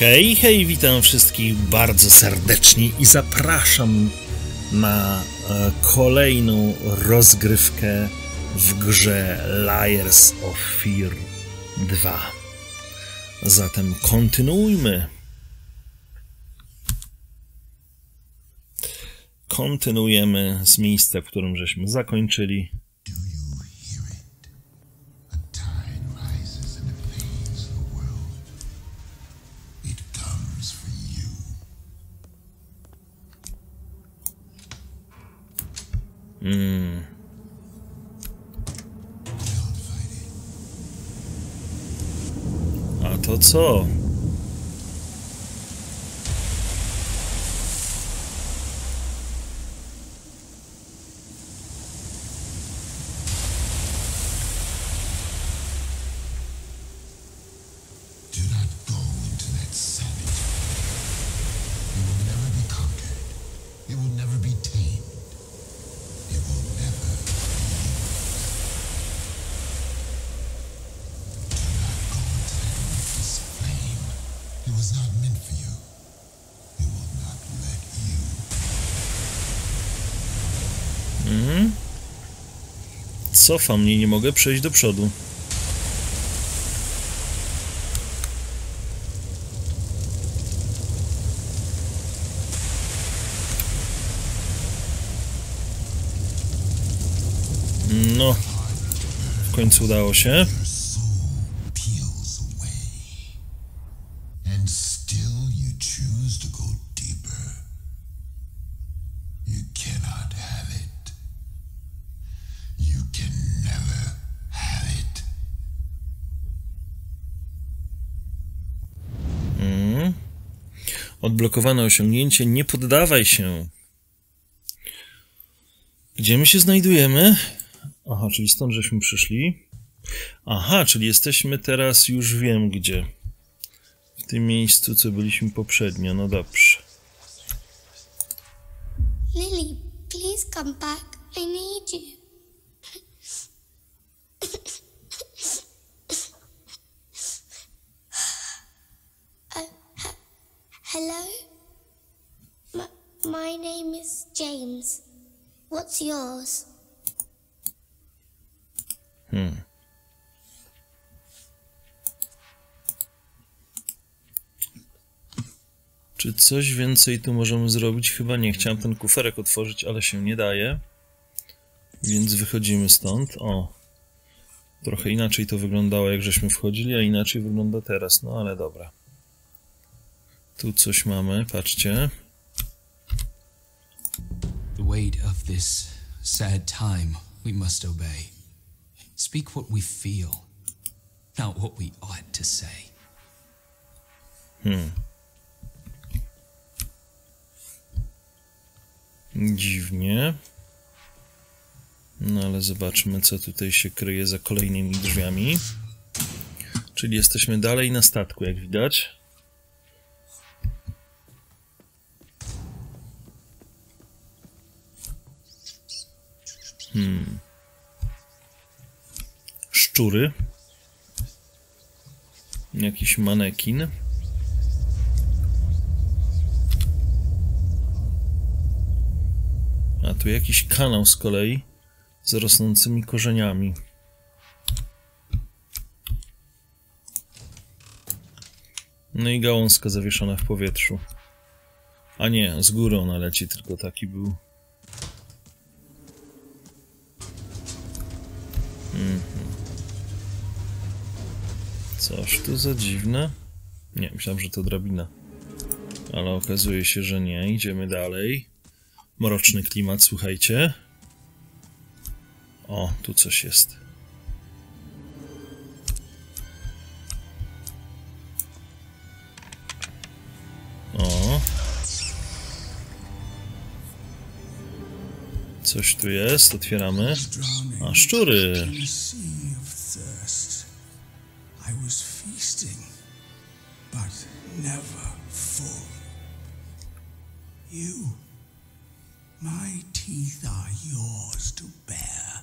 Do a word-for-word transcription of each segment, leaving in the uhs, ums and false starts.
Hej, hej, witam wszystkich bardzo serdecznie i zapraszam na e, kolejną rozgrywkę w grze Layers of Fear dwa. Zatem kontynuujmy. Kontynuujemy z miejsca, w którym żeśmy zakończyli. Mm. A to co? Cofam mnie, nie mogę przejść do przodu. No, w końcu udało się. Odblokowane osiągnięcie. Nie poddawaj się. Gdzie my się znajdujemy? Aha, czyli stąd żeśmy przyszli. Aha, czyli jesteśmy teraz, już wiem gdzie. W tym miejscu, co byliśmy poprzednio. No dobrze. Lily, please come back. I need you. Hello? My, my name is James. What's yours? Hmm. Czy coś więcej tu możemy zrobić? Chyba nie. Chciałem ten kuferek otworzyć, ale się nie daje. Więc wychodzimy stąd. O. Trochę inaczej to wyglądało, jak żeśmy wchodzili, a inaczej wygląda teraz. No ale dobra. Tu coś mamy, patrzcie. The weight of this sad time we must obey. Speak what we feel, not what we ought to say. Hmm. Dziwnie. No ale zobaczmy, co tutaj się kryje za kolejnymi drzwiami. Czyli jesteśmy dalej na statku, jak widać. Hmm. Szczury. Jakiś manekin. A tu jakiś kanał z kolei z rosnącymi korzeniami. No i gałązka zawieszona w powietrzu. A nie, z góry ona leci, tylko taki był. Coż to za dziwne? Nie, myślałem, że to drabina. Ale okazuje się, że nie. Idziemy dalej. Mroczny klimat, słuchajcie. O, tu coś jest. O. Coś tu jest, otwieramy. A, szczury! I was feasting, but never full. You, my teeth are yours to bear.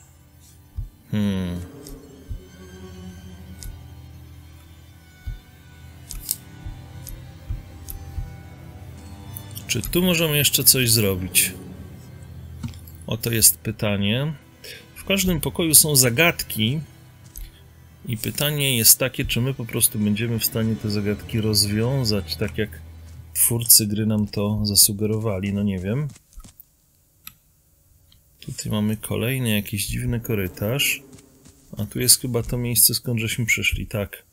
Hmm. Czy tu możemy jeszcze coś zrobić? Oto jest pytanie. W każdym pokoju są zagadki i pytanie jest takie, czy my po prostu będziemy w stanie te zagadki rozwiązać, tak jak twórcy gry nam to zasugerowali, no nie wiem. Tutaj mamy kolejny jakiś dziwny korytarz. A tu jest chyba to miejsce, skąd żeśmy przyszli, tak.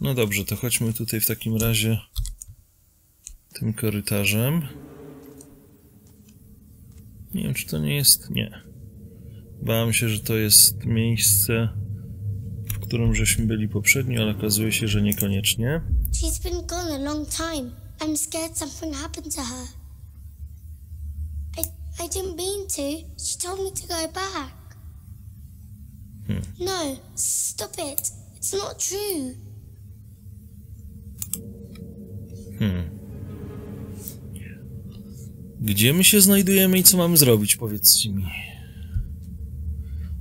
No dobrze, to chodźmy tutaj w takim razie tym korytarzem. Nie wiem, czy to nie jest... nie. Bałem się, że to jest miejsce, w którym żeśmy byli poprzednio, ale okazuje się, że niekoniecznie. She's been gone a long time. I'm scared something happened to her. I, I didn't mean to. She told me to go back. Hmm. No, stop it. It's not true. Hmm. Gdzie my się znajdujemy i co mamy zrobić, powiedzcie mi?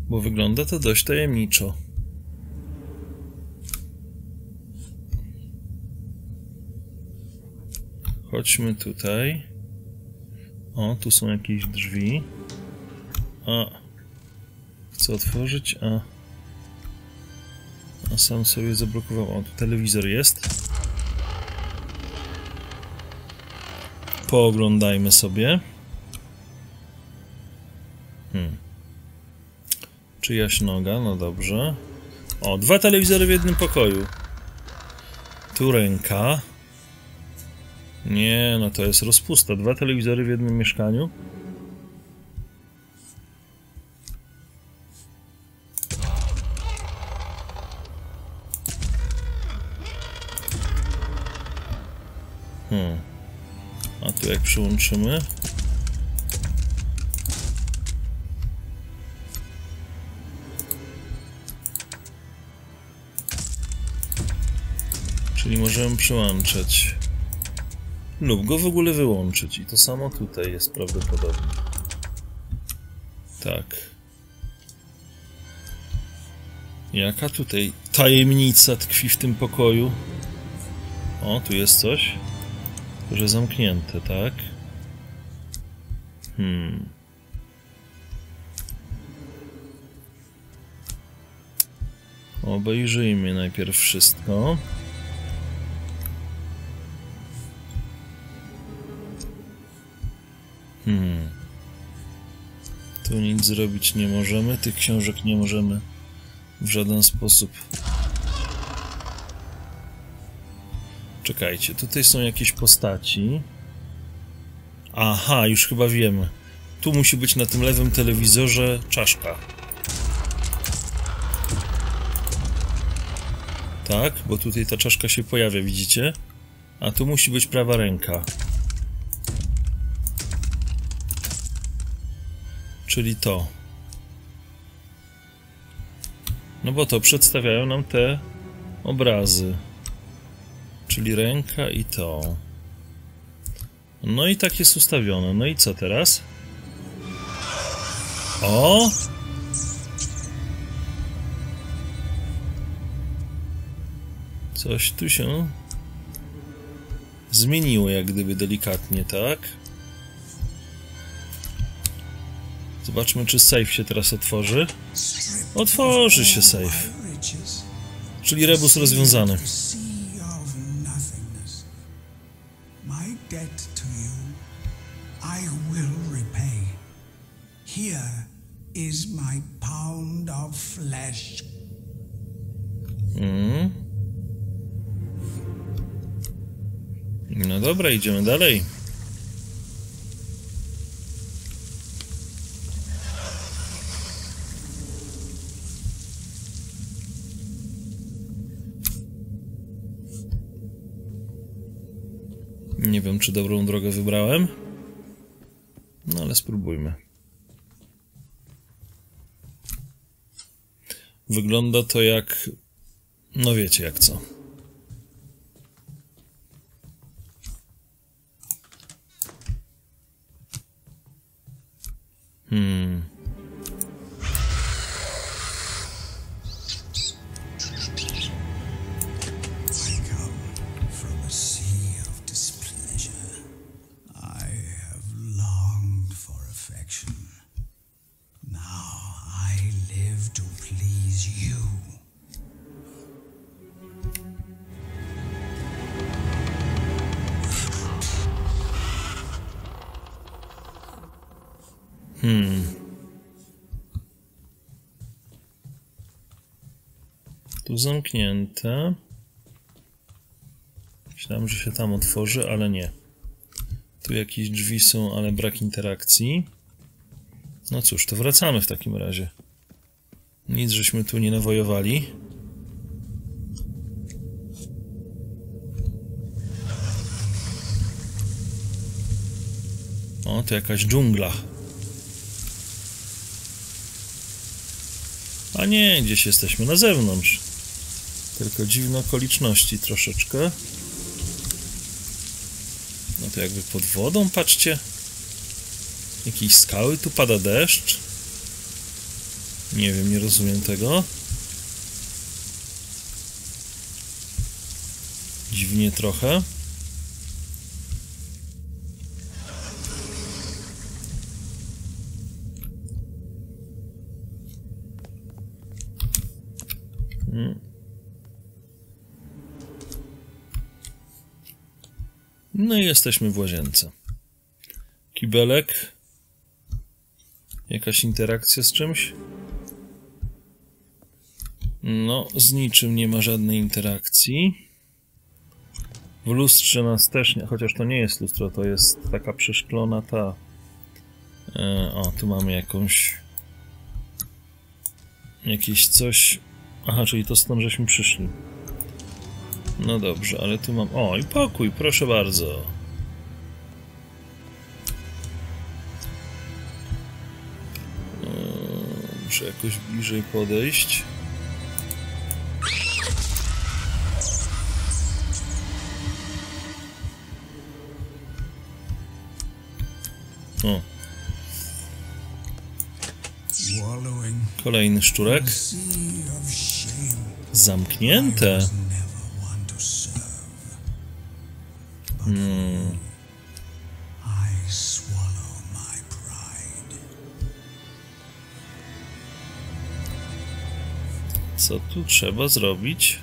Bo wygląda to dość tajemniczo. Chodźmy tutaj. O, tu są jakieś drzwi. A... chcę otworzyć, a... a sam sobie zablokował. O, tu telewizor jest. Pooglądajmy sobie. Hmm. Czyjaś noga? No dobrze. O, dwa telewizory w jednym pokoju. Tu ręka. Nie, no to jest rozpusta. Dwa telewizory w jednym mieszkaniu. Hmm. A tu jak przyłączymy? Czyli możemy przyłączać lub go w ogóle wyłączyć. I to samo tutaj jest prawdopodobnie. Tak. Jaka tutaj tajemnica tkwi w tym pokoju? O, tu jest coś. Że zamknięte, tak? Hmm. Obejrzyjmy najpierw wszystko. Hmm. Tu nic zrobić nie możemy. Tych książek nie możemy w żaden sposób... Czekajcie, tutaj są jakieś postaci. Aha, już chyba wiemy. Tu musi być na tym lewym telewizorze czaszka. Tak, bo tutaj ta czaszka się pojawia, widzicie? A tu musi być prawa ręka. Czyli to. No bo to przedstawiają nam te obrazy. Czyli ręka i to. No i tak jest ustawione. No i co teraz? O! Coś tu się zmieniło, jak gdyby delikatnie, tak? Zobaczmy, czy sejf się teraz otworzy. Otworzy się sejf. Czyli rebus rozwiązany. Mm. No dobra, idziemy dalej. Nie wiem, czy dobrą drogę wybrałem. No ale spróbujmy. Wygląda to jak... no wiecie jak co. Hmm. please you. Hmm. Tu zamknięte. Myślałem, że się tam otworzy, ale nie. Tu jakieś drzwi są, ale brak interakcji. No cóż, to wracamy w takim razie. Nic żeśmy tu nie nawojowali. O, to jakaś dżungla. A nie, gdzieś jesteśmy na zewnątrz. Tylko dziwne okoliczności troszeczkę. No to jakby pod wodą, patrzcie. Jakieś skały, tu pada deszcz. Nie wiem, nie rozumiem tego. Dziwnie trochę. No i jesteśmy w łazience. Kibelek. Jakaś interakcja z czymś? No, z niczym nie ma żadnej interakcji. W lustrze nas też nie... Chociaż to nie jest lustro, to jest taka przeszklona ta... E, o, tu mamy jakąś... Jakieś coś... Aha, czyli to stąd żeśmy przyszli. No dobrze, ale tu mam... O, i pokój, proszę bardzo. Eee, muszę jakoś bliżej podejść. O. Kolejny szczurek. Zamknięte. Hmm. Co tu trzeba zrobić?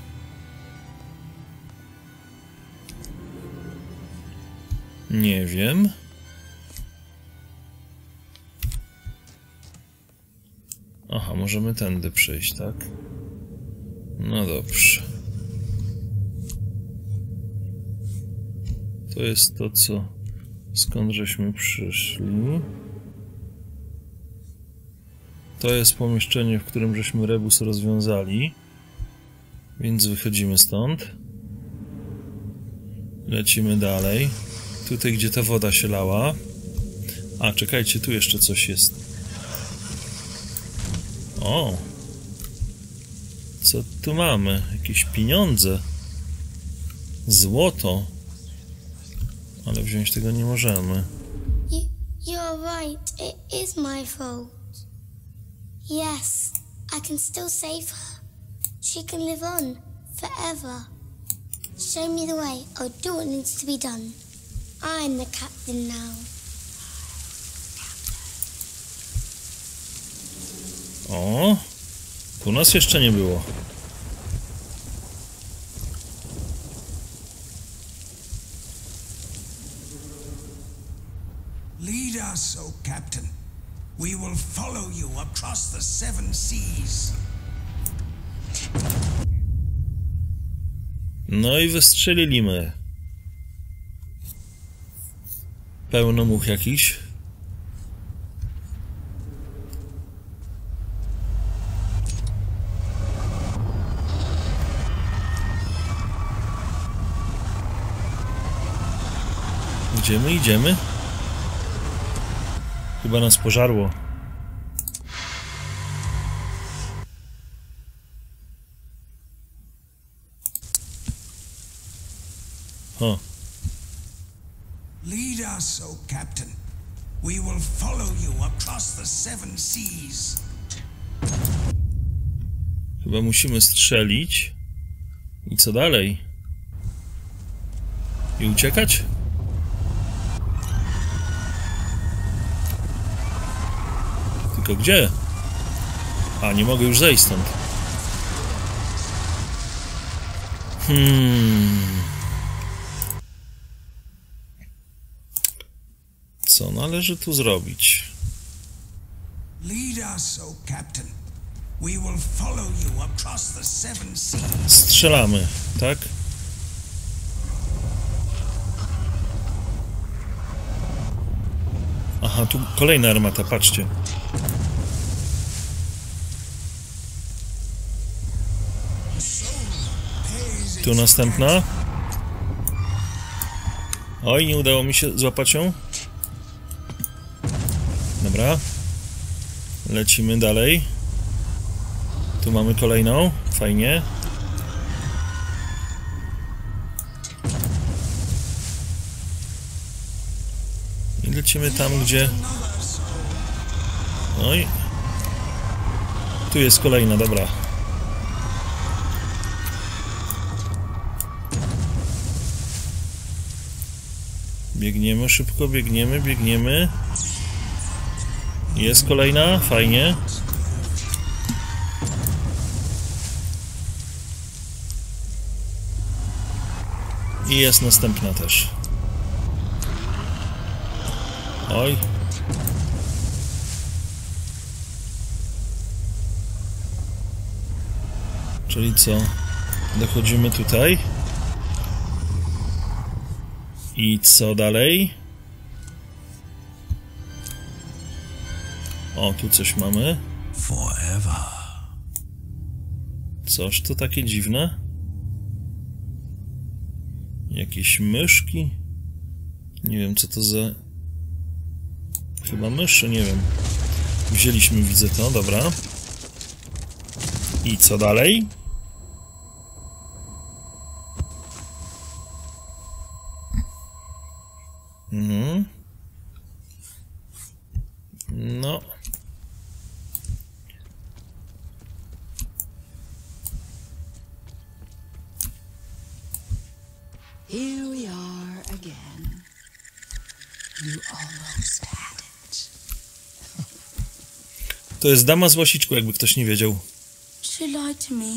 Nie wiem. Aha, możemy tędy przejść, tak? No dobrze. To jest to, co... Skąd żeśmy przyszli? To jest pomieszczenie, w którym żeśmy rebus rozwiązali. Więc wychodzimy stąd. Lecimy dalej. Tutaj, gdzie ta woda się lała. A, czekajcie, tu jeszcze coś jest. O! Co tu mamy? Jakieś pieniądze. Złoto. Ale wziąć tego nie możemy. You, you're right. It is my fault. Yes, I can still save her. She can live on forever. Show me the way. I'll do what needs to be done. I'm the captain now. O, tu nas jeszcze nie było. So, Captain, we will follow you across the seven seas. No i wystrzelili my. Pełno much jakiś. Gdzie my idziemy? Chyba nas pożarło. O. Lead us, O Captain. We will follow you across the seven seas. Chyba musimy strzelić. I co dalej? I uciekać? Tylko gdzie? A, nie mogę już zejść stąd. Hmm... Co należy tu zrobić? Strzelamy, tak? Aha, tu kolejna armata, patrzcie. Tu następna. Oj, nie udało mi się złapać ją. Dobra. Lecimy dalej. Tu mamy kolejną. Fajnie. I lecimy tam, gdzie... Oj. Tu jest kolejna, dobra. Biegniemy, szybko biegniemy, biegniemy. Jest kolejna, fajnie. I jest następna też. Oj. Czyli co? Dochodzimy tutaj. I co dalej? O, tu coś mamy. Coś to takie dziwne. Jakieś myszki. Nie wiem, co to za... Chyba myszy, nie wiem. Wzięliśmy, widzę to, dobra. I co dalej? Mhm. No... Here we are again. You almost had it. To jest dama z łasiczku, jakby ktoś nie wiedział. She lied to me.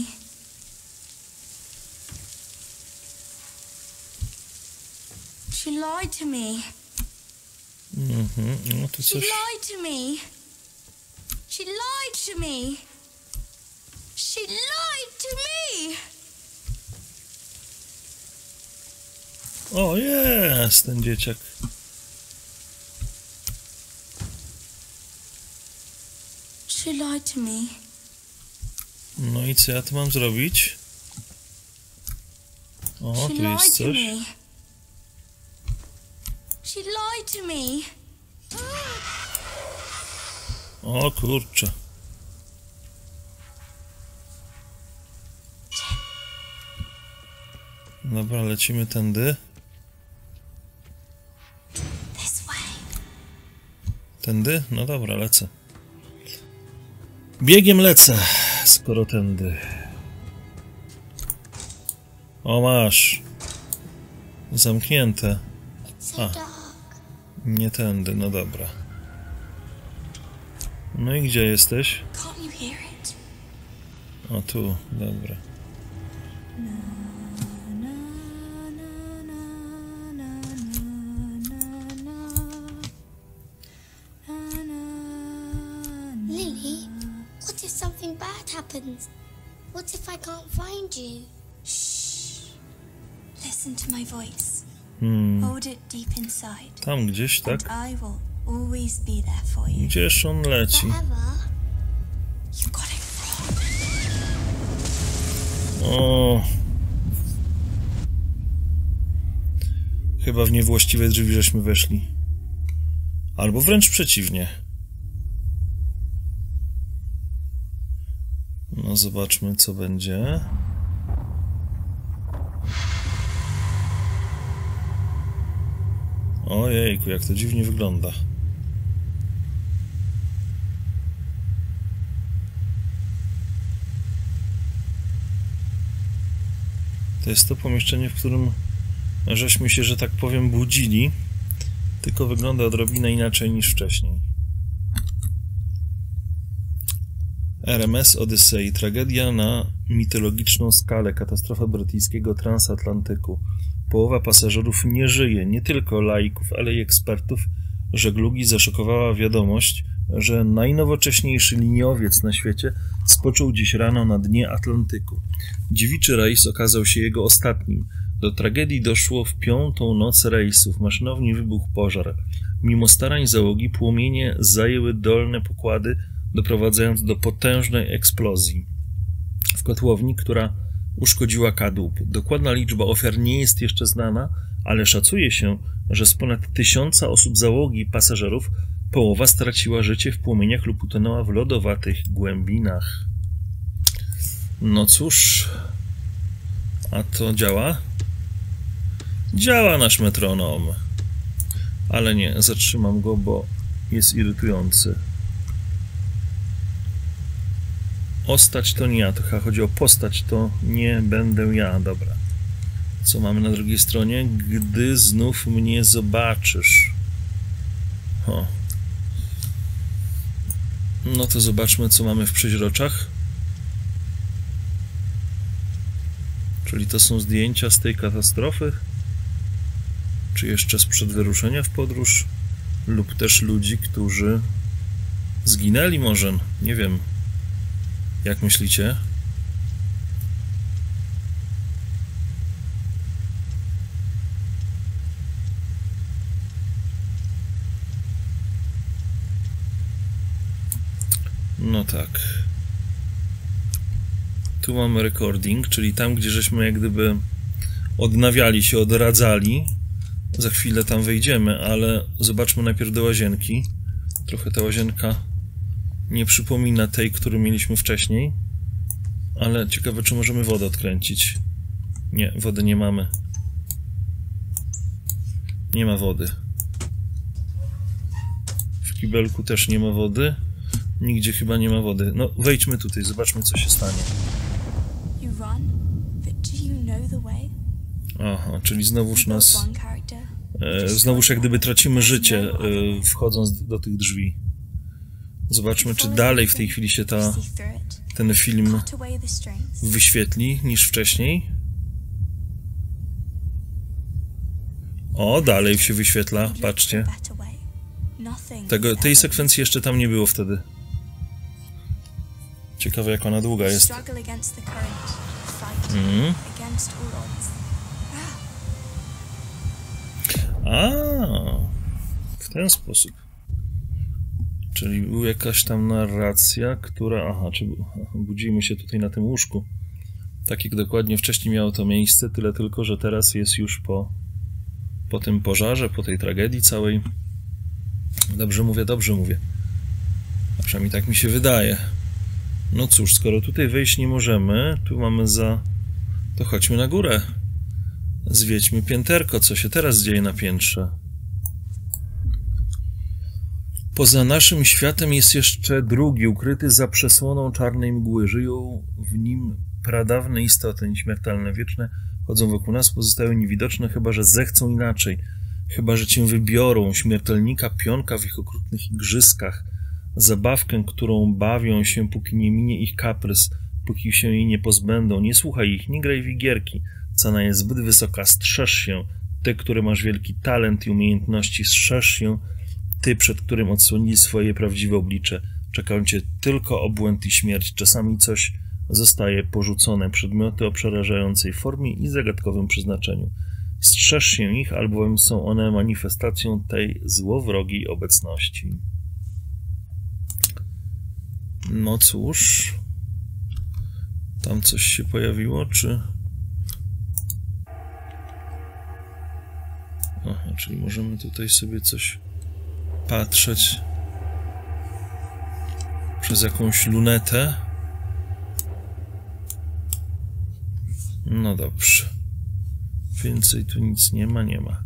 She lied to me. Mhm, no to coś. She lied to me. She lied to me. She lied to me. O, jest ten dzieciak. She lied to me. No i co ja tu mam zrobić? O, tu jest coś. She lied to me. O kurczę. Dobra, lecimy tędy. Tędy? No dobra, lecę. Biegiem lecę, skoro tędy. O, masz. Zamknięte. A, nie tędy, no dobra. No i gdzie jesteś? O, tu, dobra. What if I can't find you? Shh. Listen to my voice. Hmm. Hold it deep inside. Tam gdzieś, tak? And I will always be there for you. Gdzież on leci? You got it wrong. O. Chyba w niewłaściwe drzwi żeśmy weszli. Albo wręcz przeciwnie. No zobaczmy, co będzie. Ojejku, jak to dziwnie wygląda. To jest to pomieszczenie, w którym żeśmy się, że tak powiem, budzili. Tylko wygląda odrobinę inaczej niż wcześniej. R M S Odyssey. Tragedia na mitologiczną skalę. Katastrofa brytyjskiego transatlantyku. Połowa pasażerów nie żyje. Nie tylko laików, ale i ekspertów żeglugi zaszokowała wiadomość, że najnowocześniejszy liniowiec na świecie spoczął dziś rano na dnie Atlantyku. Dziewiczy rejs okazał się jego ostatnim. Do tragedii doszło w piątą noc rejsu. W maszynowni wybuchł pożar. Mimo starań załogi płomienie zajęły dolne pokłady, doprowadzając do potężnej eksplozji w kotłowni, która uszkodziła kadłub. Dokładna liczba ofiar nie jest jeszcze znana, ale szacuje się, że z ponad tysiąca osób załogi i pasażerów połowa straciła życie w płomieniach lub utonęła w lodowatych głębinach. No cóż, a to działa? Działa nasz metronom. Ale nie, zatrzymam go, bo jest irytujący. Ostać to nie ja, to chodzi o postać, to nie będę ja, dobra. Co mamy na drugiej stronie? Gdy znów mnie zobaczysz. O. No to zobaczmy, co mamy w przeźroczach. Czyli to są zdjęcia z tej katastrofy, czy jeszcze sprzed wyruszenia w podróż, lub też ludzi, którzy zginęli może, nie wiem. Jak myślicie? No tak. Tu mamy recording, czyli tam, gdzie żeśmy jak gdyby odnawiali się, odradzali. Za chwilę tam wejdziemy, ale zobaczmy najpierw do łazienki. Trochę ta łazienka nie przypomina tej, którą mieliśmy wcześniej, ale ciekawe, czy możemy wodę odkręcić. Nie, wody nie mamy. Nie ma wody. W kibelku też nie ma wody. Nigdzie chyba nie ma wody. No, wejdźmy tutaj, zobaczmy, co się stanie. Aha, czyli znowuż nas... E, znowuż jak gdyby tracimy życie, e, wchodząc do tych drzwi. Zobaczmy, czy dalej w tej chwili się ta, ten film wyświetli niż wcześniej. O, dalej się wyświetla, patrzcie. Tego, tej sekwencji jeszcze tam nie było wtedy. Ciekawe, jak ona długa jest. Mm. A, w ten sposób. Czyli była jakaś tam narracja, która... Aha, czy budzimy się tutaj na tym łóżku. Tak jak dokładnie wcześniej miało to miejsce, tyle tylko, że teraz jest już po, po tym pożarze, po tej tragedii całej. Dobrze mówię, dobrze mówię. A przynajmniej tak mi się wydaje. No cóż, skoro tutaj wejść nie możemy, tu mamy za... to chodźmy na górę. Zwiedźmy pięterko, co się teraz dzieje na piętrze. Poza naszym światem jest jeszcze drugi, ukryty za przesłoną czarnej mgły. Żyją w nim pradawne istoty, nieśmiertelne, wieczne, chodzą wokół nas, pozostały niewidoczne, chyba że zechcą inaczej. Chyba że cię wybiorą, śmiertelnika, pionka w ich okrutnych igrzyskach. Zabawkę, którą bawią się, póki nie minie ich kaprys, póki się jej nie pozbędą. Nie słuchaj ich, nie graj w igierki. Cena jest zbyt wysoka, strzeż się. Ty, który masz wielki talent i umiejętności, strzeż się. Ty, przed którym odsłonili swoje prawdziwe oblicze, czekają cię tylko obłęd i śmierć. Czasami coś zostaje porzucone, przedmioty o przerażającej formie i zagadkowym przeznaczeniu. Strzeż się ich, albowiem są one manifestacją tej złowrogiej obecności. No cóż, tam coś się pojawiło, czy... Aha, czyli możemy tutaj sobie coś... patrzeć przez jakąś lunetę. No dobrze. Więcej tu nic nie ma, nie ma.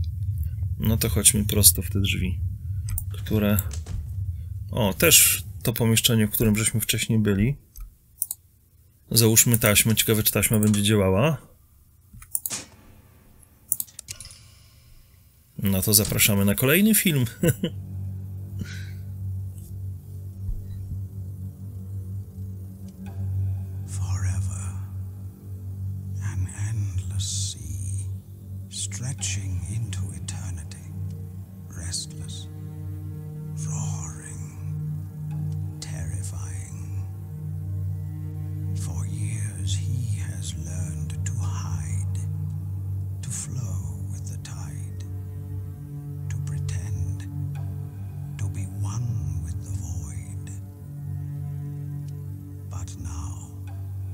No to chodźmy prosto w te drzwi, które... O, też to pomieszczenie, w którym żeśmy wcześniej byli. Załóżmy taśmę. Ciekawe, czy taśma będzie działała. No to zapraszamy na kolejny film.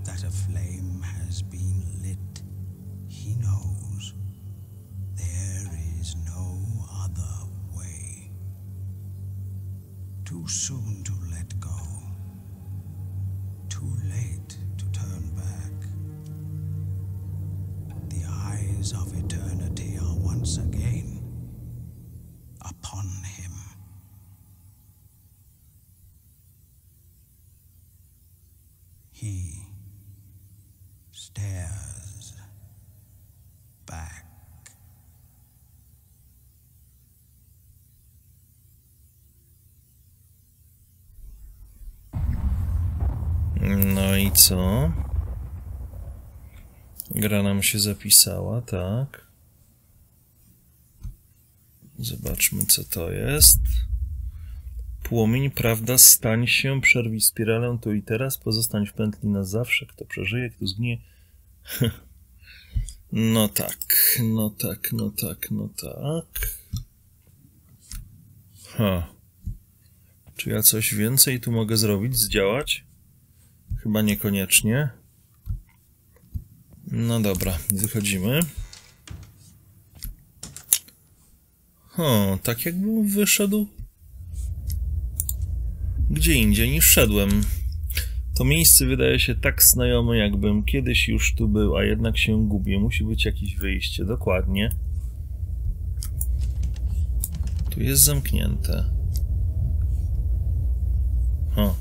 that a flame has been lit. He knows there is no other way. Too soon to let go. Too late to turn back. The eyes of eternity are once again upon him. He stares back. No i co? Gra nam się zapisała, tak? Zobaczmy, co to jest. Płomień, prawda, stań się, przerwij spiralę tu i teraz, pozostań w pętli na zawsze, kto przeżyje, kto zginie. No tak, no tak, no tak, no tak. Ha. Czy ja coś więcej tu mogę zrobić, zdziałać? Chyba niekoniecznie. No dobra, wychodzimy. O, tak jakbym wyszedł gdzie indziej niż szedłem. To miejsce wydaje się tak znajome, jakbym kiedyś już tu był, a jednak się gubię. Musi być jakieś wyjście, dokładnie. Tu jest zamknięte. O.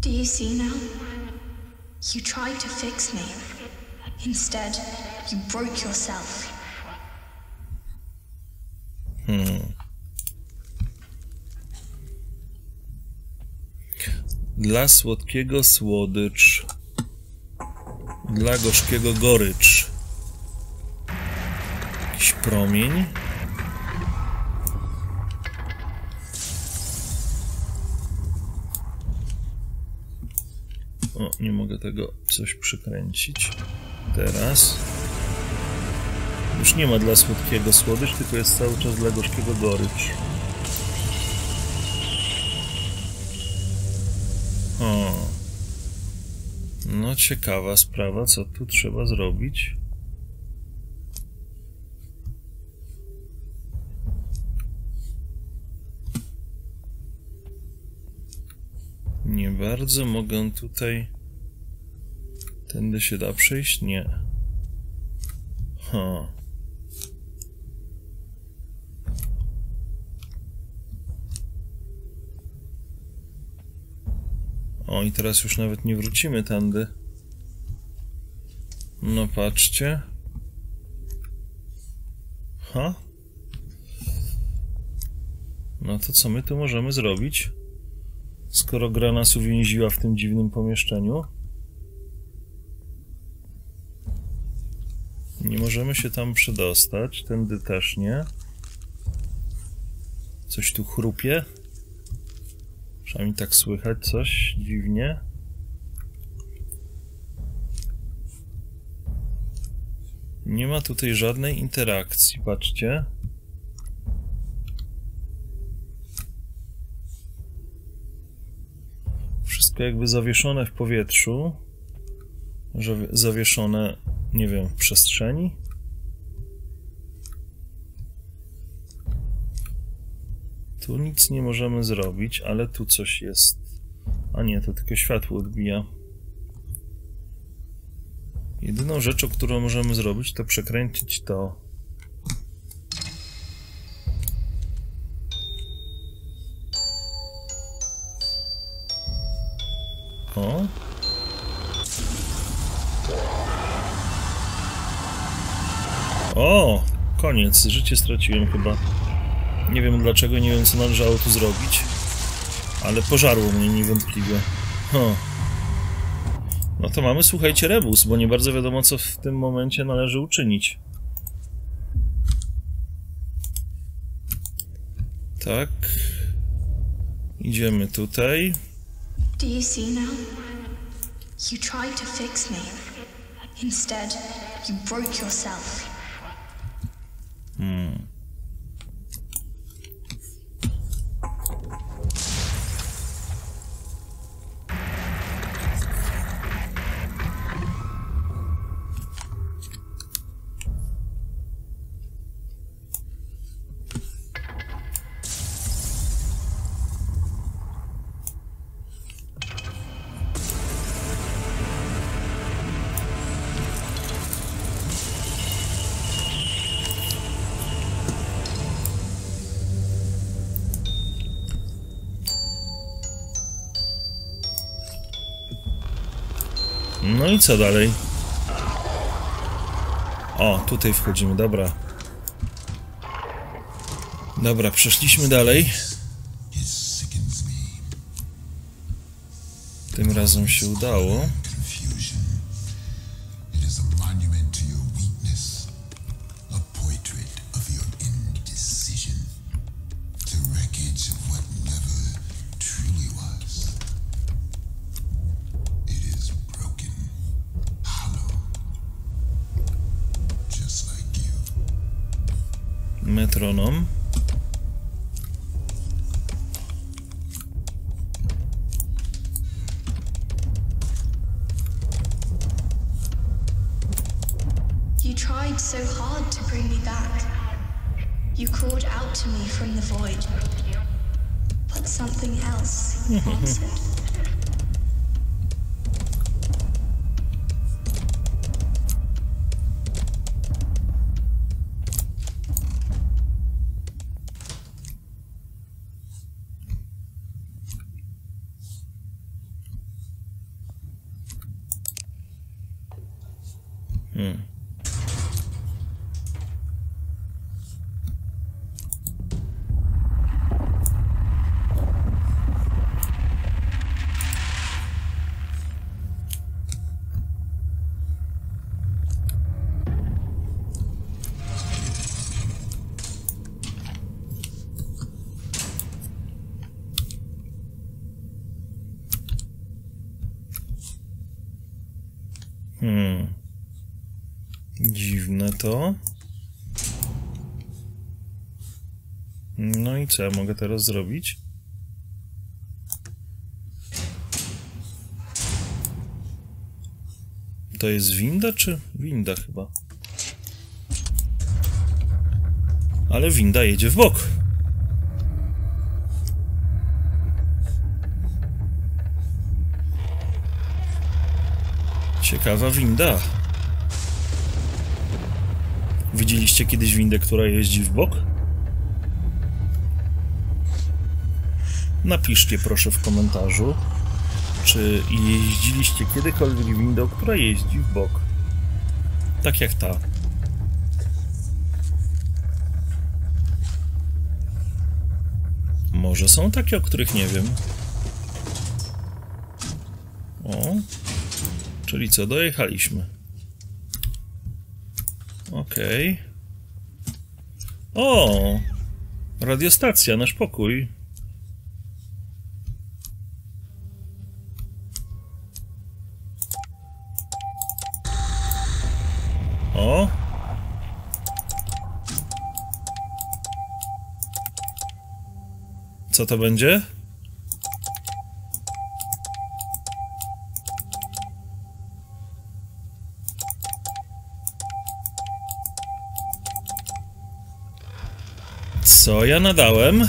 Do you see now? You tried to fix me. Instead, you broke yourself. Hmm. Dla słodkiego słodycz. Dla gorzkiego gorycz. Jakiś promień. O, nie mogę tego coś przykręcić. Teraz. Już nie ma dla słodkiego słodycz, tylko jest cały czas dla gorzkiego gorycz. O. No ciekawa sprawa, co tu trzeba zrobić. Nie bardzo mogę tutaj... Tędy się da przejść? Nie. Ha. O, i teraz już nawet nie wrócimy tędy. No patrzcie. Ha? No to co my tu możemy zrobić? Skoro gra nas uwięziła w tym dziwnym pomieszczeniu. Nie możemy się tam przedostać. Tędy też nie. Coś tu chrupie. Przynajmniej tak słychać coś dziwnie. Nie ma tutaj żadnej interakcji, patrzcie. Wszystko jakby zawieszone w powietrzu. Zawieszone, nie wiem, w przestrzeni. Tu nic nie możemy zrobić, ale tu coś jest. A nie, to tylko światło odbija. Jedyną rzeczą, którą możemy zrobić, to przekręcić to. O. O! Koniec. Życie straciłem chyba. Nie wiem dlaczego, nie wiem co należało tu zrobić, ale pożarło mnie niewątpliwie. Huh. No to mamy, słuchajcie, rebus, bo nie bardzo wiadomo co w tym momencie należy uczynić. Tak. Idziemy tutaj. Do you see now? You tried to fix me. Instead, you broke yourself. Hmm. No i co dalej? O, tutaj wchodzimy, dobra. Dobra, przeszliśmy dalej. Tym razem się udało. Metronom. You tried so hard to bring me back. You called out to me from the void. But something else answered. Hmm. Hmm. Dziwne to. No i co ja mogę teraz zrobić? To jest winda czy? Winda chyba. Ale winda jedzie w bok. Ciekawa winda. Widzieliście kiedyś windę, która jeździ w bok? Napiszcie proszę w komentarzu, czy jeździliście kiedykolwiek windą, która jeździ w bok. Tak jak ta. Może są takie, o których nie wiem. O, czyli co, dojechaliśmy. Okej. Okay. O! Radiostacja, nasz pokój. O! Co to będzie? Co ja nadałem?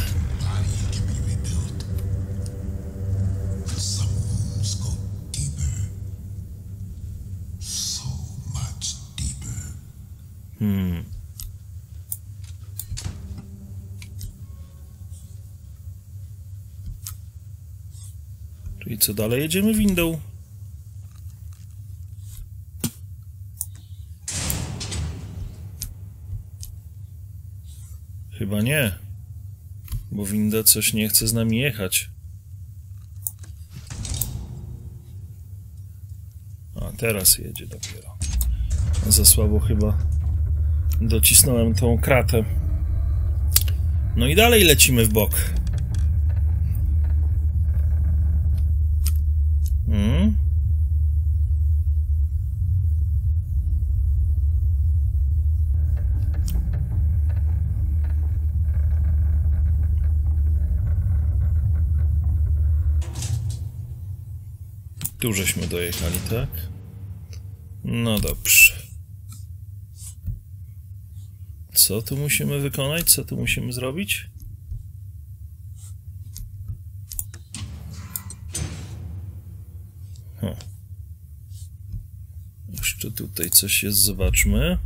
Hmm. Czyli co dalej? Jedziemy windą. Chyba nie, bo winda coś nie chce z nami jechać. A teraz jedzie dopiero. Za słabo chyba docisnąłem tą kratę. No i dalej lecimy w bok. Hmm? Tu żeśmy dojechali, tak? No dobrze. Co tu musimy wykonać? Co tu musimy zrobić? Huh. Jeszcze tutaj coś jest, zobaczmy.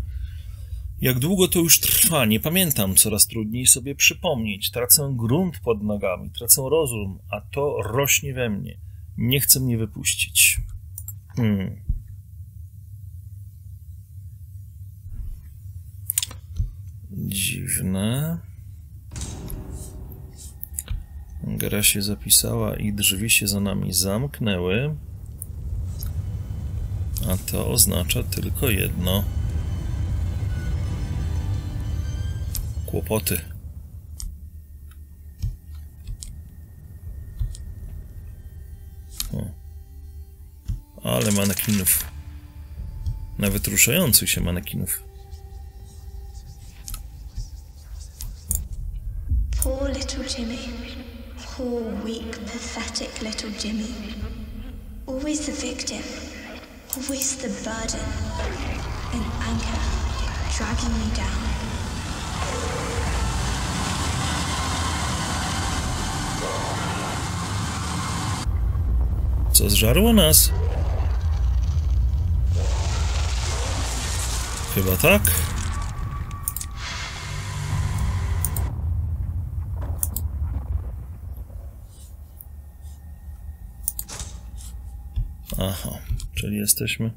Jak długo to już trwa? Nie pamiętam, coraz trudniej sobie przypomnieć. Tracę grunt pod nogami, tracę rozum, a to rośnie we mnie. Nie chce mnie wypuścić. Hmm. Dziwne. Gra się zapisała i drzwi się za nami zamknęły. A to oznacza tylko jedno. Kłopoty. O. Ale manekinów. Nawet ruszających się manekinów. Poor little Jimmy. Poor, weak, pathetic little Jimmy. Always the victim. Always the burden. An anchor. Dragging me down. Co zżarło nas? Chyba tak. Aha, czyli jesteśmy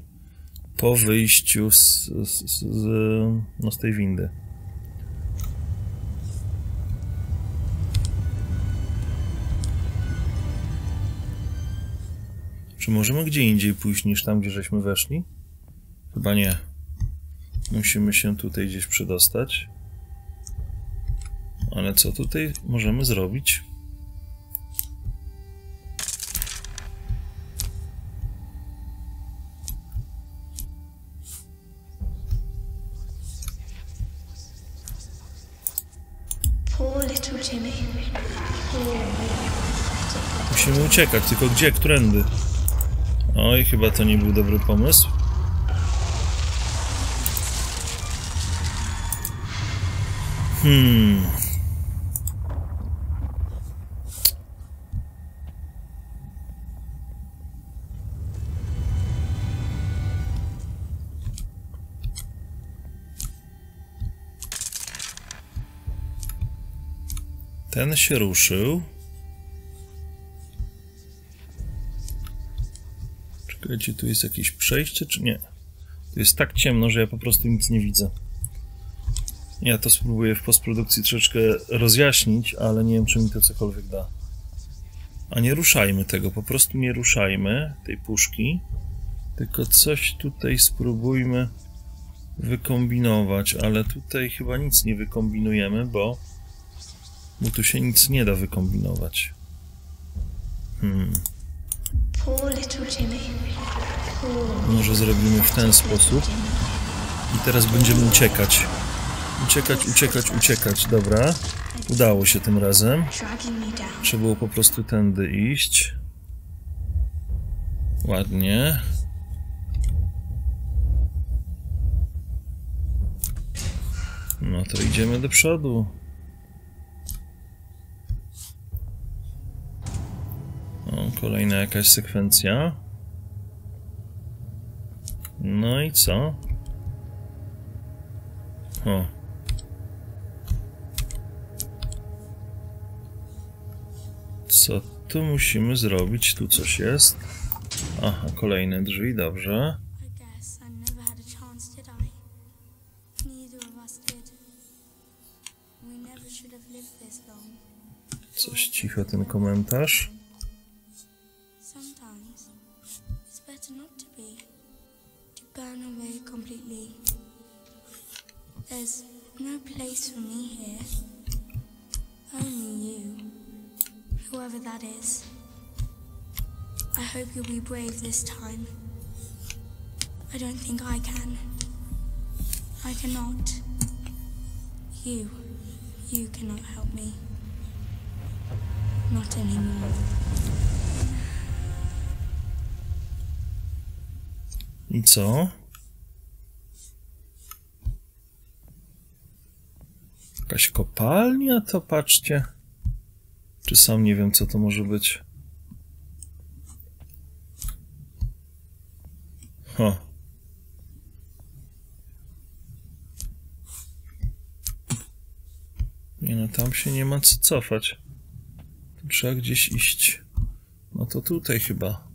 po wyjściu z, z, z, z, no z tej windy. Czy możemy gdzie indziej pójść niż tam, gdzie żeśmy weszli? Chyba nie. Musimy się tutaj gdzieś przedostać. Ale co tutaj możemy zrobić? Musimy uciekać, tylko gdzie, którędy? Oj, chyba to nie był dobry pomysł. Hmm. Ten się ruszył. Czekajcie, tu jest jakieś przejście, czy nie? Tu jest tak ciemno, że ja po prostu nic nie widzę. Ja to spróbuję w postprodukcji troszeczkę rozjaśnić, ale nie wiem, czy mi to cokolwiek da. A nie ruszajmy tego, po prostu nie ruszajmy tej puszki, tylko coś tutaj spróbujmy wykombinować, ale tutaj chyba nic nie wykombinujemy, bo, bo tu się nic nie da wykombinować. Hmm. Może zrobimy w ten sposób i teraz będziemy uciekać. Uciekać, uciekać, uciekać. Dobra. Udało się tym razem. Trzeba było po prostu tędy iść. Ładnie. No to idziemy do przodu. O, kolejna jakaś sekwencja. No i co? O. Co tu musimy zrobić? Tu coś jest. Aha, kolejne drzwi, dobrze. Coś cicho ten komentarz. Brave this time. I don't think I can. I cannot. You, you cannot help me. Not anymore. I co? Jakaś kopalnia to patrzcie. Czy sam nie wiem, co to może być. Ho. Nie no, tam się nie ma co cofać. Tu trzeba gdzieś iść. No to tutaj chyba.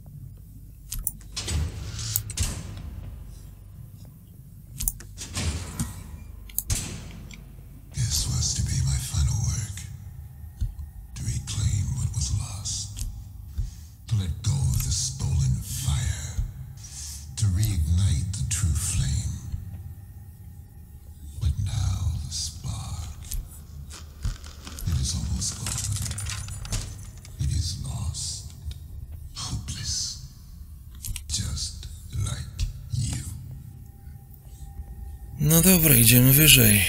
No dobra, idziemy wyżej.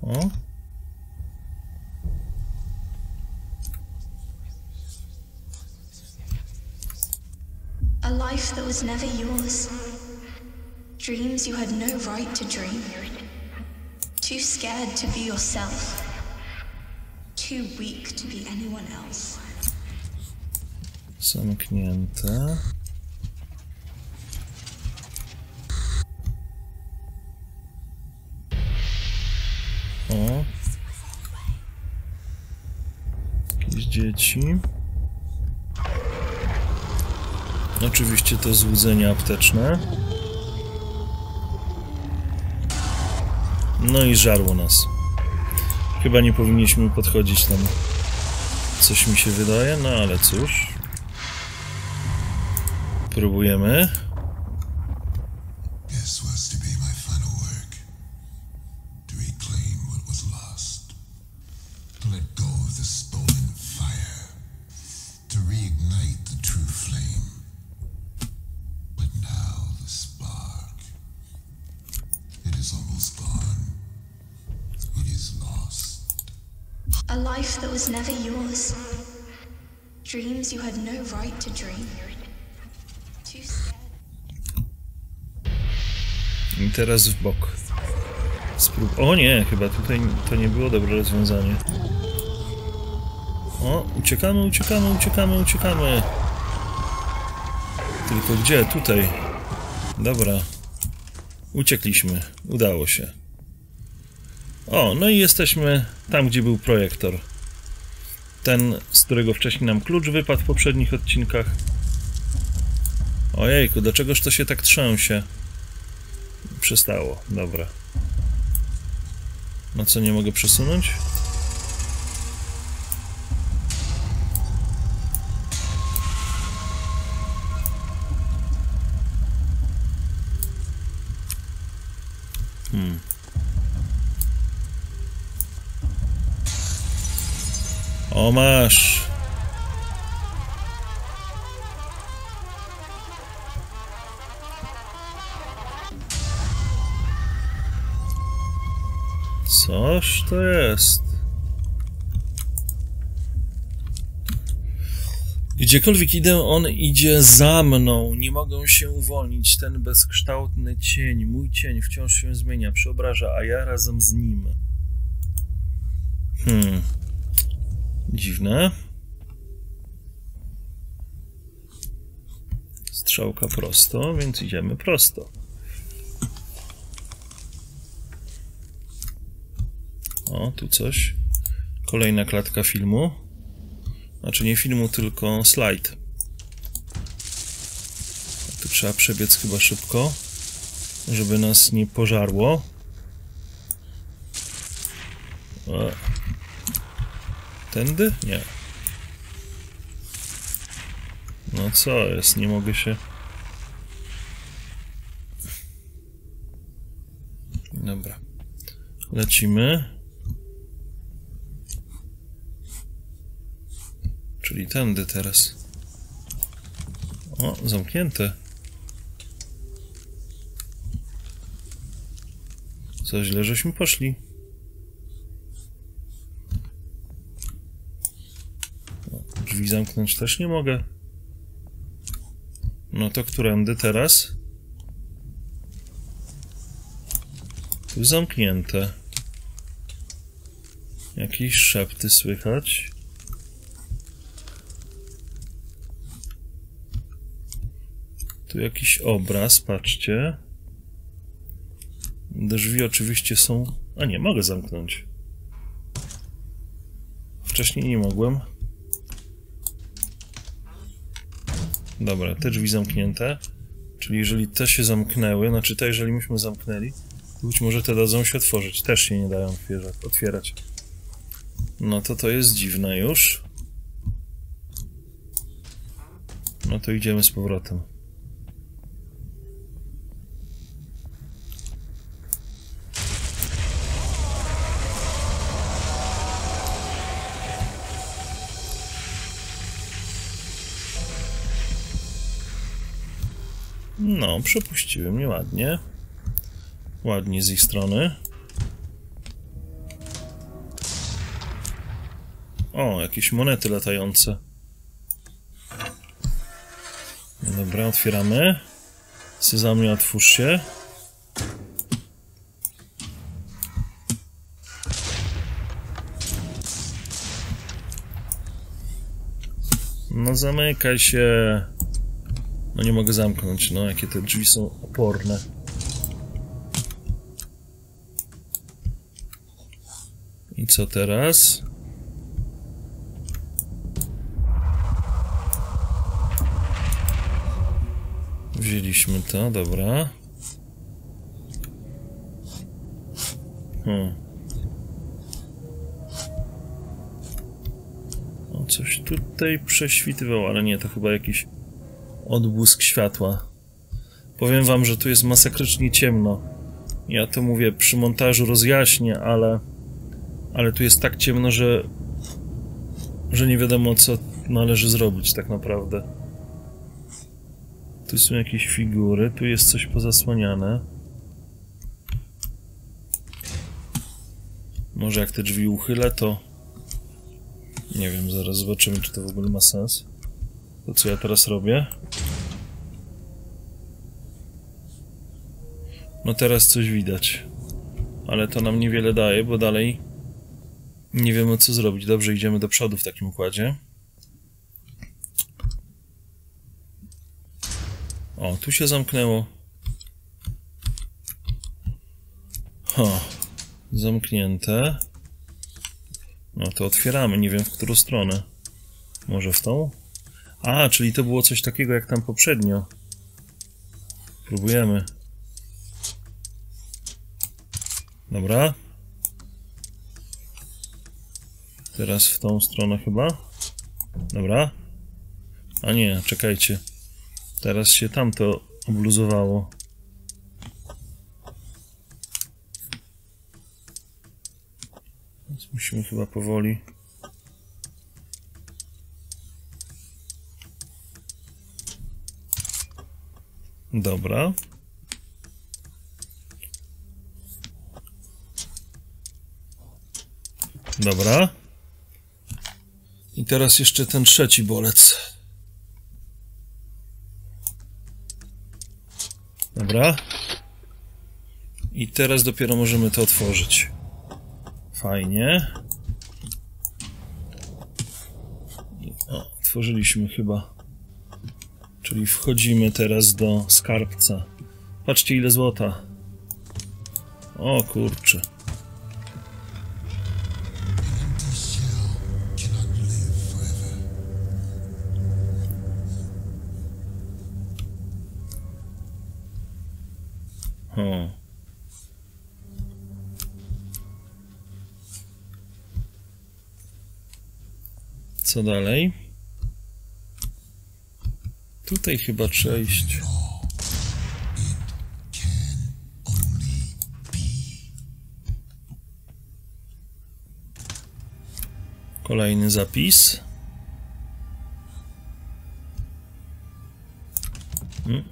O. A life that was never yours. Dreams you had no right to dream. Too scared to be yourself. Too weak to be anyone else. Zamknięte. O. Jakieś dzieci. Oczywiście to złudzenie apteczne. No i żarło nas. Chyba nie powinniśmy podchodzić tam. Coś mi się wydaje, no ale cóż. Próbujemy. A life that was never yours. Dreams you had no right to dream. Too scared. I teraz w bok. Sprób... O nie, chyba tutaj to nie było dobre rozwiązanie. O, uciekamy, uciekamy, uciekamy, uciekamy. Tylko gdzie? Tutaj. Dobra. Uciekliśmy. Udało się. O, no i jesteśmy tam, gdzie był projektor. Ten, z którego wcześniej nam klucz wypadł w poprzednich odcinkach. Ojejku, do czegoż to się tak trzęsie? Przestało, dobra. No co, nie mogę przesunąć? Hmm. O, masz. Coż to jest? Gdziekolwiek idę, on idzie za mną. Nie mogę się uwolnić. Ten bezkształtny cień, mój cień wciąż się zmienia, przeobraża, a ja razem z nim. Hmm. Dziwne. Strzałka prosto, więc idziemy prosto. O, tu coś. Kolejna klatka filmu. Znaczy nie filmu, tylko slajd. Tu trzeba przebiec chyba szybko, żeby nas nie pożarło. O. Tędy? Nie. No co jest? Nie mogę się... Dobra. Lecimy. Czyli tędy teraz. O, zamknięte. Co źle, żeśmy poszli. Drzwi zamknąć też nie mogę. No to którędy teraz? Tu zamknięte. Jakieś szepty słychać. Tu jakiś obraz, patrzcie. Drzwi oczywiście są... A nie, mogę zamknąć. Wcześniej nie mogłem. Dobra, te drzwi zamknięte, czyli jeżeli te się zamknęły, znaczy te, jeżeli myśmy zamknęli, to być może te dadzą się otworzyć, też się nie dają otwierać. No to to jest dziwne już. No to idziemy z powrotem. No, przepuściły mnie ładnie. Ładnie z ich strony. O, jakieś monety latające. Dobra, otwieramy. Sezamie, otwórz się. No zamykaj się. No nie mogę zamknąć, no jakie te drzwi są oporne. I co teraz? Wzięliśmy to, dobra. Hmm. No coś tutaj prześwitywało, ale nie, to chyba jakiś odbłysk światła. Powiem wam, że tu jest masakrycznie ciemno. Ja to mówię, przy montażu rozjaśnię, ale... Ale tu jest tak ciemno, że... Że nie wiadomo, co należy zrobić tak naprawdę. Tu są jakieś figury, tu jest coś pozasłaniane. Może jak te drzwi uchylę, to... Nie wiem, zaraz zobaczymy, czy to w ogóle ma sens. To co ja teraz robię? No teraz coś widać. Ale to nam niewiele daje, bo dalej... Nie wiemy, co zrobić. Dobrze, idziemy do przodu w takim układzie. O, tu się zamknęło. Ho, zamknięte. No to otwieramy, nie wiem w którą stronę. Może w tą? A, czyli to było coś takiego jak tam poprzednio. Próbujemy. Dobra. Teraz w tą stronę chyba. Dobra. A nie, czekajcie. Teraz się tamto obluzowało. Więc musimy chyba powoli. Dobra. Dobra. I teraz jeszcze ten trzeci bolec. Dobra. I teraz dopiero możemy to otworzyć. Fajnie. O, otworzyliśmy chyba. Czyli wchodzimy teraz do skarbca. Patrzcie, ile złota. O kurczę. Hmm. Co dalej? Tutaj chyba trzeba iść. Kolejny zapis. Hmm.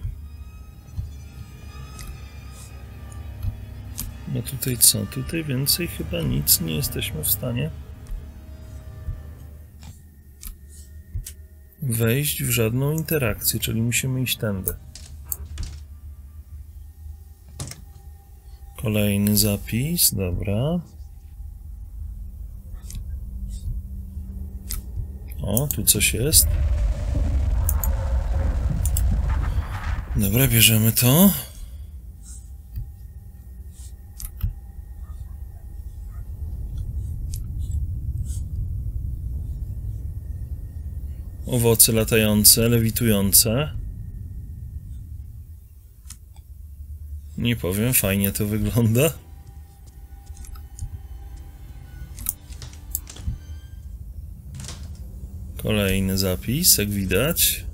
No tutaj co? Tutaj więcej chyba nic nie jesteśmy w stanie wejść w żadną interakcję, czyli musimy iść tędy. Kolejny zapis, dobra. O, tu coś jest. Dobra, bierzemy to. Owoce latające, lewitujące. Nie powiem, fajnie to wygląda. Kolejny zapis, jak widać.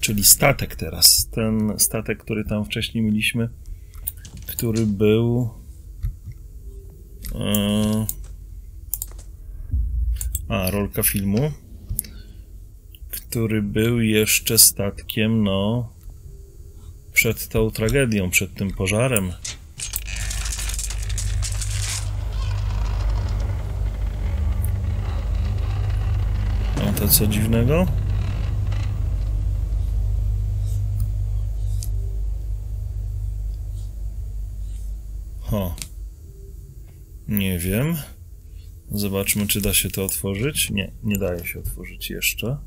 Czyli statek teraz. Ten statek, który tam wcześniej mieliśmy, który był... Yy... A, rolka filmu, który był jeszcze statkiem, no, przed tą tragedią, przed tym pożarem. No to co dziwnego? Ho. Nie wiem. Zobaczmy, czy da się to otworzyć. Nie, nie daje się otworzyć jeszcze.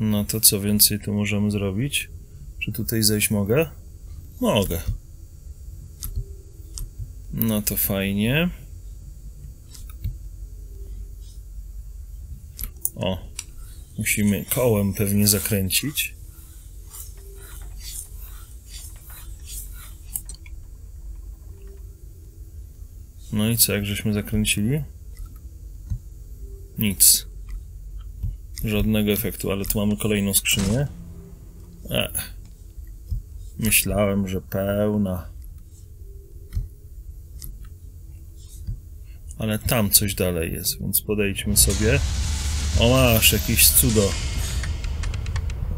No to co więcej tu możemy zrobić? Czy tutaj zejść mogę? Mogę. No to fajnie. O, musimy kołem pewnie zakręcić. No i co, jak żeśmy zakręcili? Nic. Żadnego efektu, ale tu mamy kolejną skrzynię. Ech. Myślałem, że pełna. Ale tam coś dalej jest, więc podejdźmy sobie. O, masz, jakieś cudo.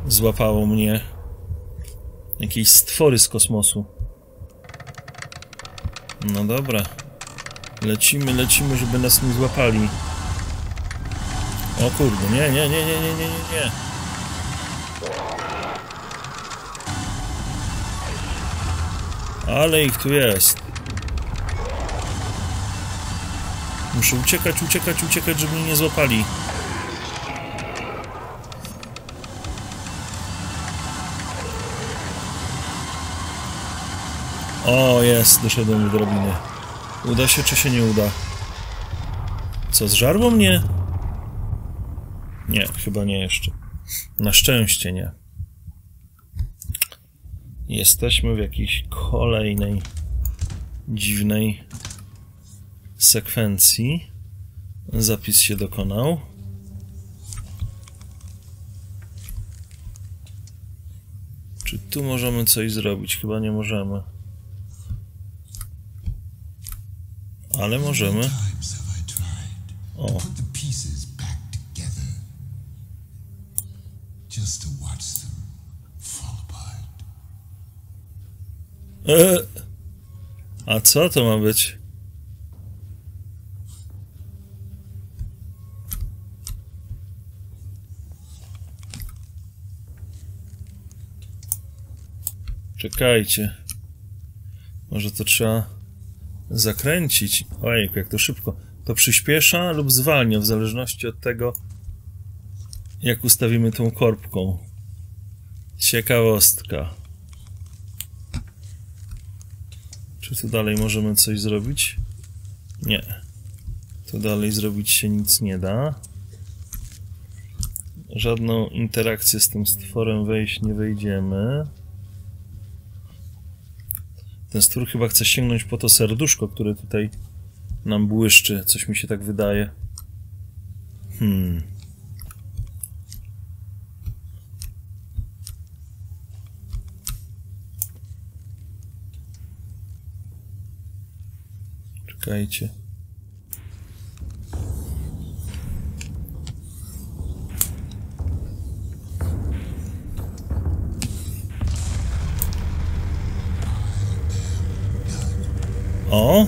Złapało mnie. Jakieś stwory z kosmosu. No dobra. Lecimy, lecimy, żeby nas nie złapali. O kurde, nie, nie, nie, nie, nie, nie, nie. Ale ich tu jest. Muszę uciekać, uciekać, uciekać, żeby mnie nie złapali. O, jest, doszedłem do drabiny. Uda się, czy się nie uda? Co, zżarło mnie? Nie, chyba nie jeszcze. Na szczęście nie. Jesteśmy w jakiejś kolejnej dziwnej sekwencji. Zapis się dokonał. Czy tu możemy coś zrobić? Chyba nie możemy. Ale możemy. O. Eee. A co to ma być? Czekajcie. Może to trzeba zakręcić. Ojej, jak to szybko. To przyspiesza lub zwalnia, w zależności od tego, jak ustawimy tą korbką. Ciekawostka. Czy tu dalej możemy coś zrobić? Nie. Tu dalej zrobić się nic nie da. Żadną interakcję z tym stworem wejść nie wejdziemy. Ten stwór chyba chce sięgnąć po to serduszko, które tutaj nam błyszczy. Coś mi się tak wydaje. Hmm. Czekajcie. O!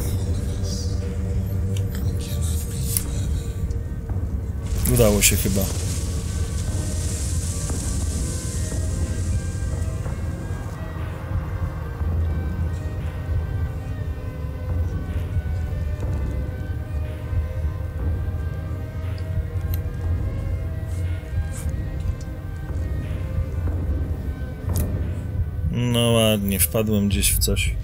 Udało się chyba. No ładnie, wpadłem gdzieś w coś.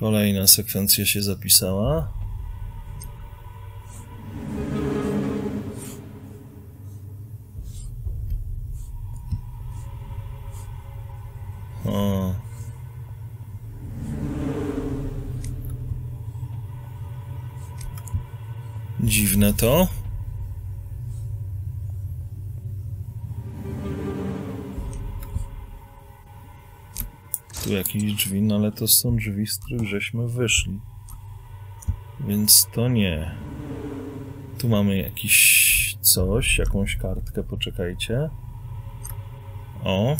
Kolejna sekwencja się zapisała. O. Dziwne to. tu jakieś drzwi, no ale to są drzwi, z których żeśmy wyszli. Więc to nie. Tu mamy jakiś coś, jakąś kartkę, poczekajcie. O.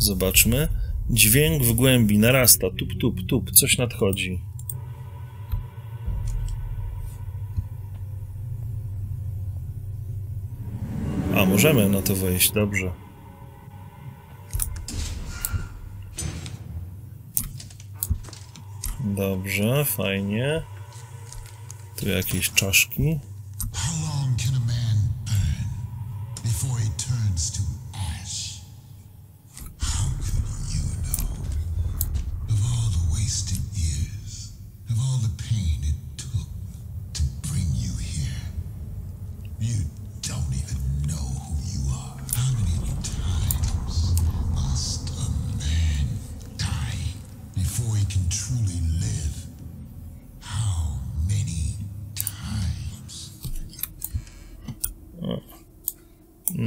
Zobaczmy. Dźwięk w głębi narasta, tup, tup, tup, coś nadchodzi. A, możemy na to wejść, dobrze. Dobrze, fajnie. Tu jakieś czaszki.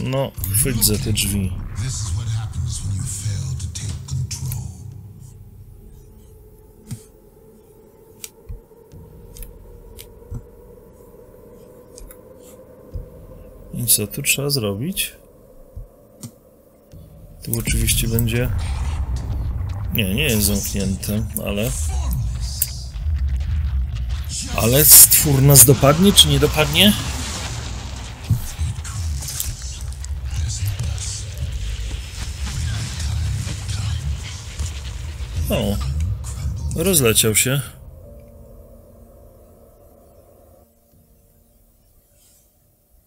No, chwyć za te drzwi. I co tu trzeba zrobić? Tu oczywiście będzie... Nie, nie jest zamknięte, ale... Ale stwór nas dopadnie, czy nie dopadnie? O, rozleciał się.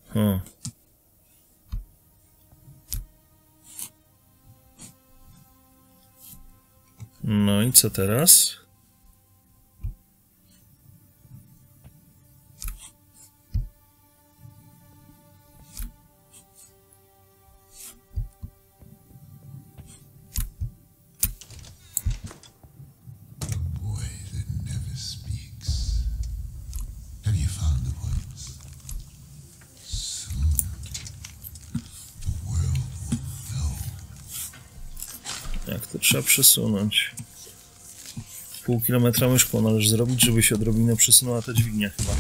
Hmm. No i co teraz? Jak to trzeba przesunąć? Pół kilometra myszką należy zrobić, żeby się odrobinę przesunęła ta dźwignia chyba.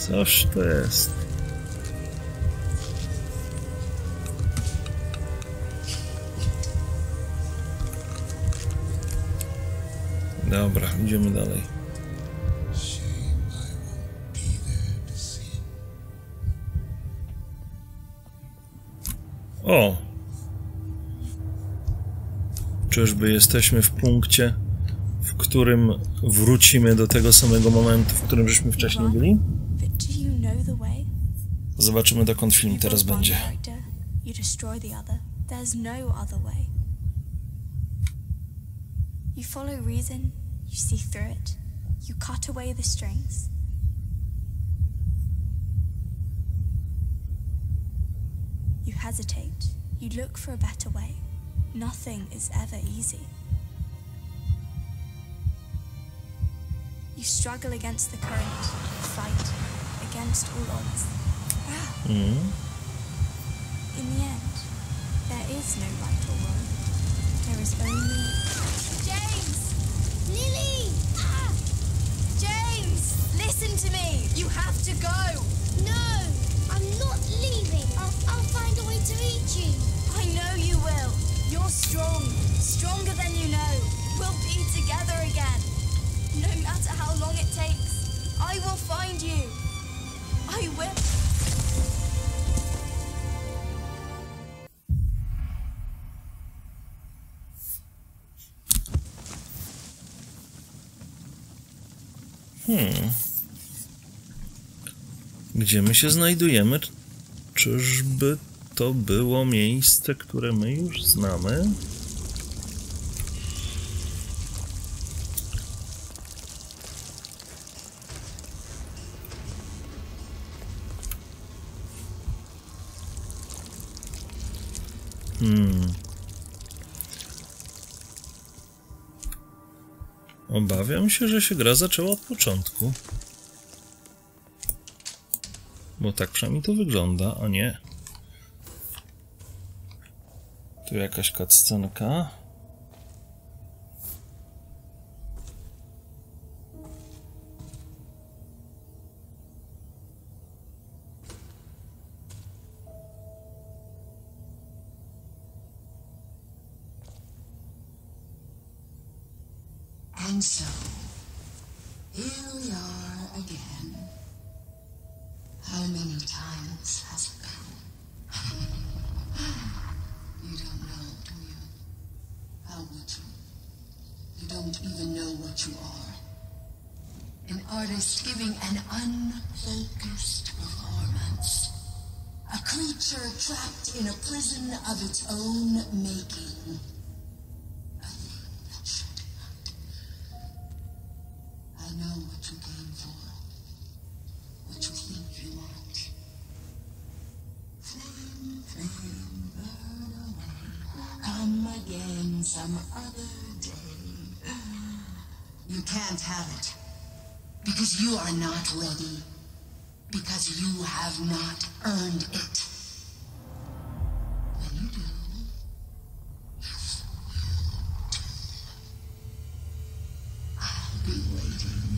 Coż to jest? Dobra, idziemy dalej. O! Czyżby jesteśmy w punkcie, w którym wrócimy do tego samego momentu, w którym żeśmy wcześniej byli? Zobaczymy, dokąd film teraz będzie. You see through it. You cut away the strings. You hesitate. You look for a better way. Nothing is ever easy. You struggle against the current. You fight against all odds. Ah. Mm. In the end, there is no right or wrong. There is only... James! Lily! Ah! James! Listen to me! You have to go! No! I'm not leaving! I'll, I'll find a way to reach you! I know you will! You're strong! Stronger than you know! We'll be together again! No matter how long it takes, I will find you! I will... Hmm. Gdzie my się znajdujemy? Czyżby to było miejsce, które my już znamy? Hmm. Obawiam się, że się gra zaczęła od początku. Bo tak przynajmniej to wygląda, a nie. Tu jakaś cutscenka. And so, here we are again. How many times has it been? You don't know, do you? How would you? You don't even know what you are. An artist giving an unfocused performance. A creature trapped in a prison of its own making. Some other day. You can't have it. Because you are not ready. Because you have not earned it. When you do, yes, you do. I'll be waiting.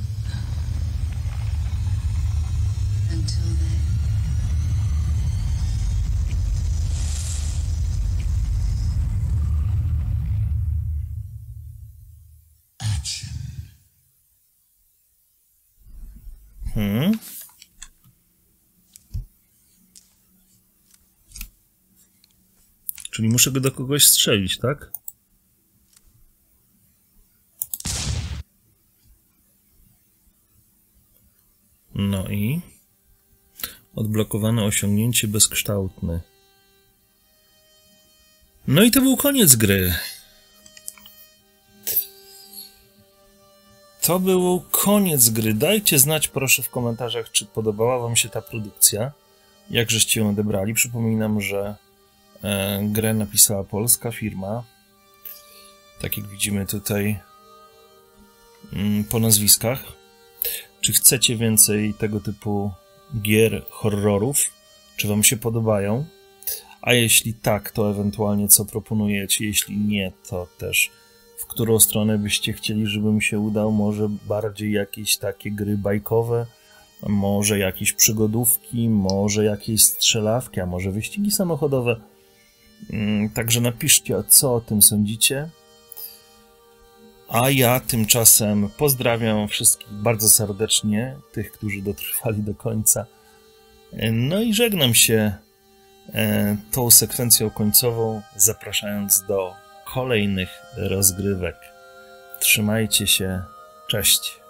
Until then. Hmm. Czyli muszę go do kogoś strzelić, tak? No i... Odblokowane osiągnięcie bezkształtny. No i to był koniec gry. To był koniec gry. Dajcie znać proszę w komentarzach, czy podobała wam się ta produkcja, jak żeście ją odebrali. Przypominam, że e, grę napisała polska firma. Tak jak widzimy tutaj mm, po nazwiskach. Czy chcecie więcej tego typu gier, horrorów? Czy wam się podobają? A jeśli tak, to ewentualnie co proponujecie? Jeśli nie, to też... w którą stronę byście chcieli, żebym się udał, może bardziej jakieś takie gry bajkowe, może jakieś przygodówki, może jakieś strzelawki, a może wyścigi samochodowe. Także napiszcie, co o tym sądzicie. A ja tymczasem pozdrawiam wszystkich bardzo serdecznie, tych, którzy dotrwali do końca. No i żegnam się tą sekwencją końcową, zapraszając do kolejnych rozgrywek. Trzymajcie się, cześć.